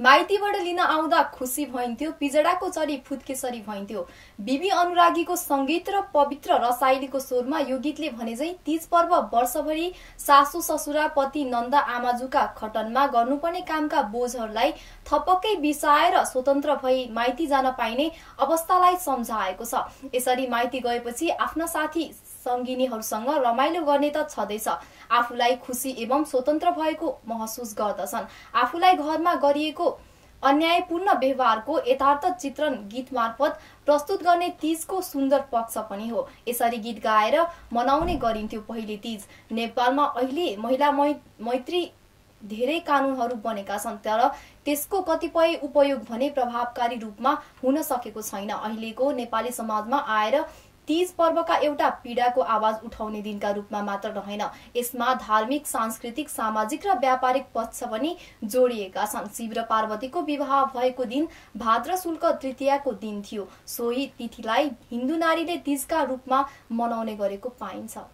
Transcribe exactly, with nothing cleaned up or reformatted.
माइतीबाट लिन आउँदा खुसी भइन्थ्यो, पिजडाको चरी फुत्केसरी भइन्थ्यो। विवि अनुरागीको संगीत र पवित्रा रसाइलीको स्वरमा यो गीतले भने चाहिँ तीज पर्व वर्षभरि सासू ससुरा पति नन्द आमाजुका खटनमा गर्नुपर्ने कामका बोझहरूलाई थपक्कै बिसाएर स्वतन्त्र भई माइती जान पाइने अवस्थालाई सम्झाएको छ। यसरी माइती गएपछि आफ्ना साथी संगिनीहरूसँग रमाइलो गर्ने त छदैछ, आफूलाई खुसी एवं स्वतन्त्र भएको महसुस गर्दछन्। आफूलाई घरमा गरिएको अन्यायपूर्ण व्यवहारको यथार्थ चित्रण गीत मार्फत प्रस्तुत गर्ने तीजको सुन्दर पक्ष पनि हो। यसरी गीत गाएर मनाउने गरिन्थ्यो पहिले तीज। नेपालमा अहिले महिला मैत्री धेरै कानूनहरू बनेका छन्, तर त्यसको कतिपय उपयोग भने प्रभावकारी रूपमा हुन सकेको छैन। अहिलेको नेपाली समाजमा आएर तीज पर्वका एउटा पीडाको आवाज उठाउने दिनका रूपमा मात्र रहेन, यसमा धार्मिक, सांस्कृतिक, सामाजिक र व्यापारिक पक्ष पनि जोडिएका छन्। शिव र पार्वतीको विवाह भएको दिन भाद्र शुक्ल तृतीयाको दिन थियो। सोही तिथिलाई हिन्दू नारीले तीजका रूपमा मनाउने गरेको पाइन्छ।